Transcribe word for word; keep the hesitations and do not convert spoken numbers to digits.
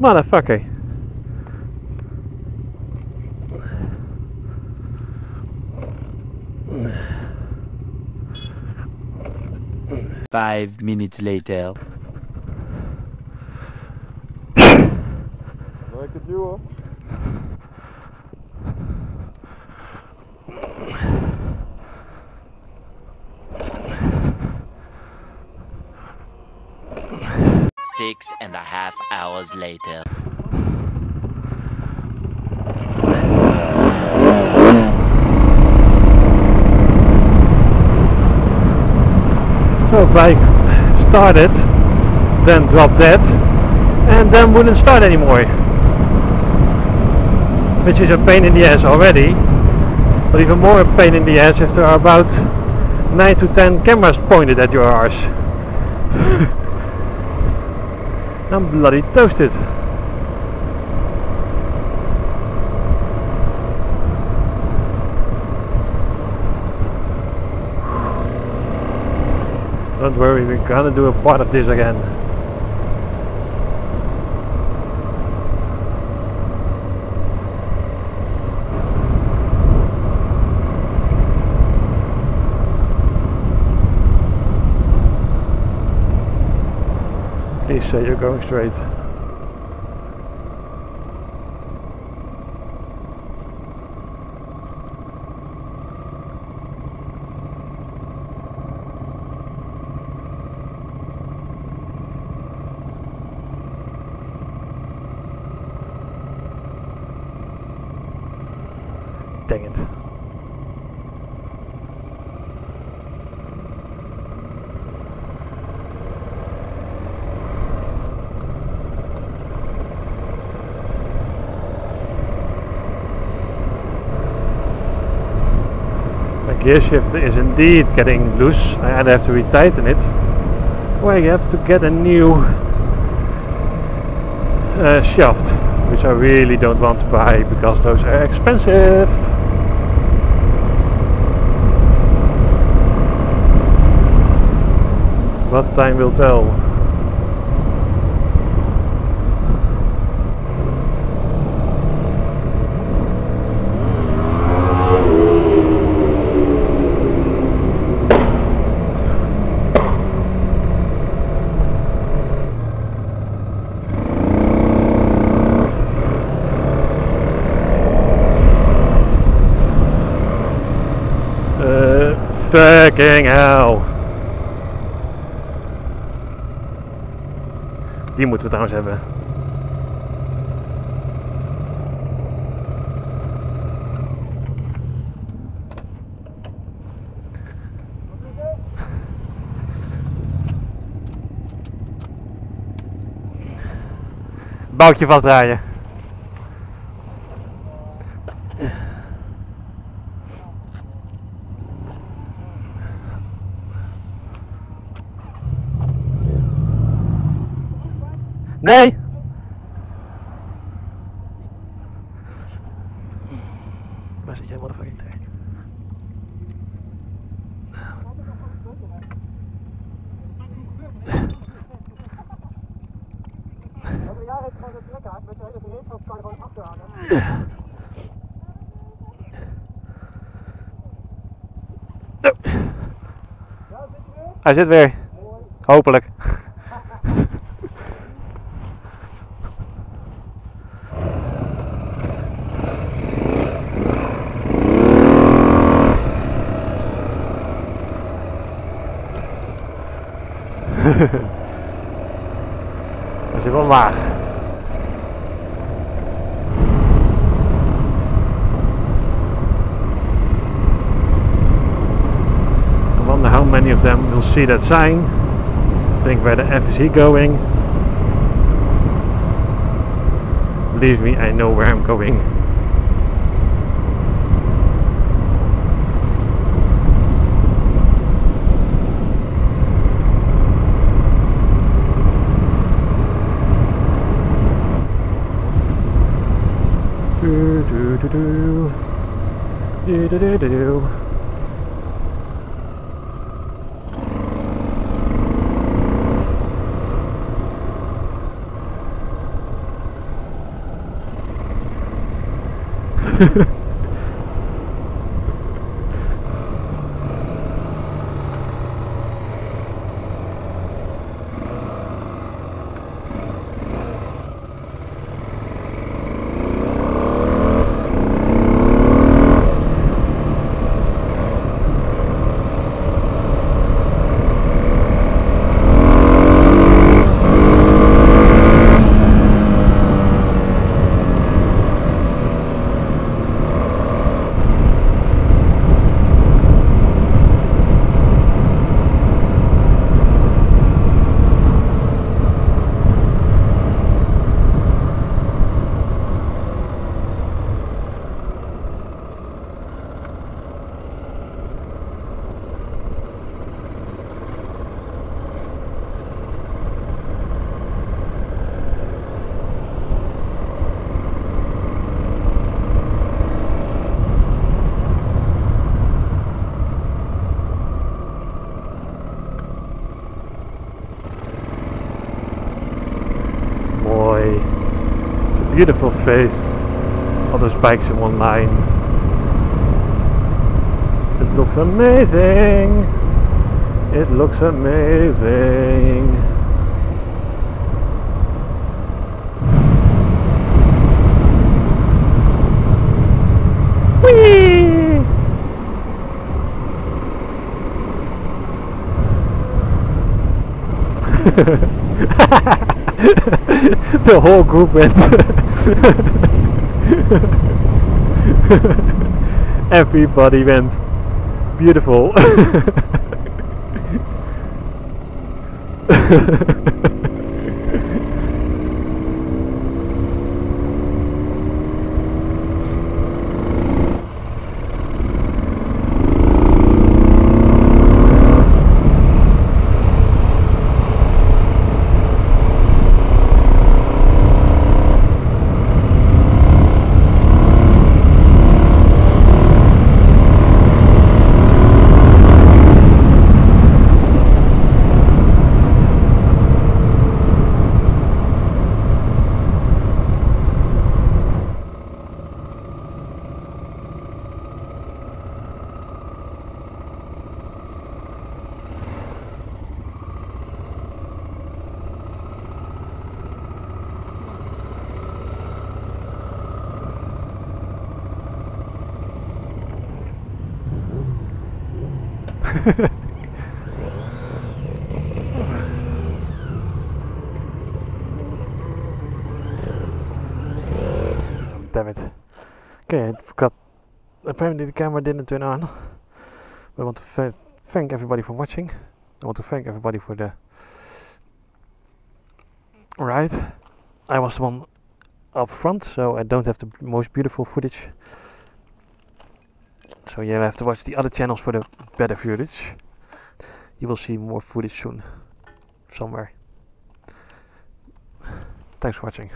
Motherfucker. Five minutes later. Lekker duwen. Six and a half hours later. So bike started, then dropped dead, and then wouldn't start anymore, which is a pain in the ass already, but even more a pain in the ass if there are about nine to ten cameras pointed at your arse. I'm bloody toasted. Don't worry, we're gonna do a part of this again. Please say you're going straight. Dang it. My gear shifter is indeed getting loose. I either have to retighten it or I have to get a new uh, shaft, which I really don't want to buy because those are expensive. What time will tell. Uh, fucking hell. Die moeten we trouwens hebben. Boutje vastdraaien. Nee! Waar zit jij, motherfucking daar? Hij zit weer. Hopelijk. Dat zit wel laag. I wonder how many of them will see that sign. Think, where the F is he going? Believe me, I know where I'm going. Do do do do do do do do. Beautiful face, all those bikes in one line. It looks amazing. It looks amazing. The whole group went. Everybody went. Beautiful. Damn it. Okay, I forgot. Apparently the camera didn't turn on. But I want to thank everybody for watching. I want to thank everybody for the ride. I was the one up front, so I don't have the most beautiful footage. So you have to watch the other channels for the better footage. You will see more footage soon, somewhere. Thanks for watching.